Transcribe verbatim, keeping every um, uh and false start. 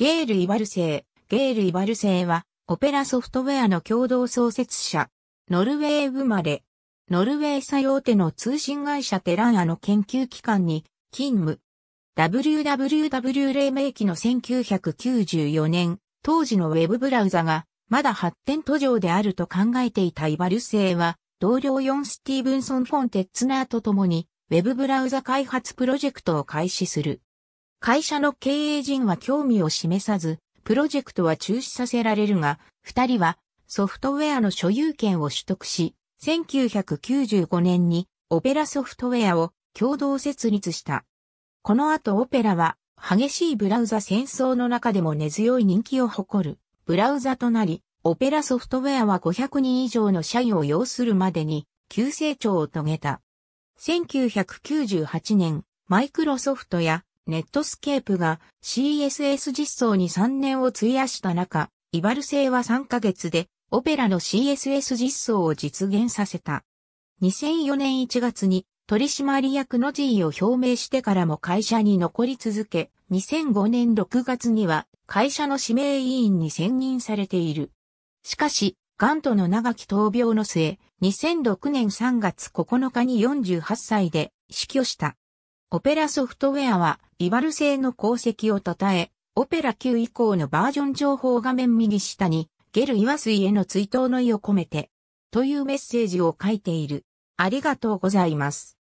ゲール・イヴァルセー。ゲール・イヴァルセーは、オペラソフトウェアの共同創設者。ノルウェー生まれ。ノルウェー最大手の通信会社テランアの研究機関に勤務。ダブリューダブリューダブリュー 黎明期のせんきゅうひゃくきゅうじゅうよねん、当時のウェブブラウザがまだ発展途上であると考えていたイヴァルセーは、同僚ヨン・スティーブンソン・フォン・テッツナーと共に、ウェブブラウザ開発プロジェクトを開始する。会社の経営陣は興味を示さず、プロジェクトは中止させられるが、二人はソフトウェアの所有権を取得し、せんきゅうひゃくきゅうじゅうごねんにオペラソフトウェアを共同設立した。この後オペラは激しいブラウザ戦争の中でも根強い人気を誇るブラウザとなり、オペラソフトウェアはごひゃくにん以上の社員を要するまでに急成長を遂げた。せんきゅうひゃくきゅうじゅうはちねん、マイクロソフトやネットスケープが シーエスエス 実装にさんねんを費やした中、イヴァルセーはさんかげつでオペラの シーエスエス 実装を実現させた。にせんよねんいちがつに取締役の辞意を表明してからも会社に残り続け、にせんごねんろくがつには会社の指名委員に選任されている。しかし、癌との長き闘病の末、にせんろくねんさんがつここのかによんじゅうはっさいで死去した。オペラソフトウェアは、イヴァルセーの功績を称え、オペラきゅう以降のバージョン情報画面右下に、ゲル・イワスイへの追悼の意を込めて、というメッセージを書いている。ありがとうございます。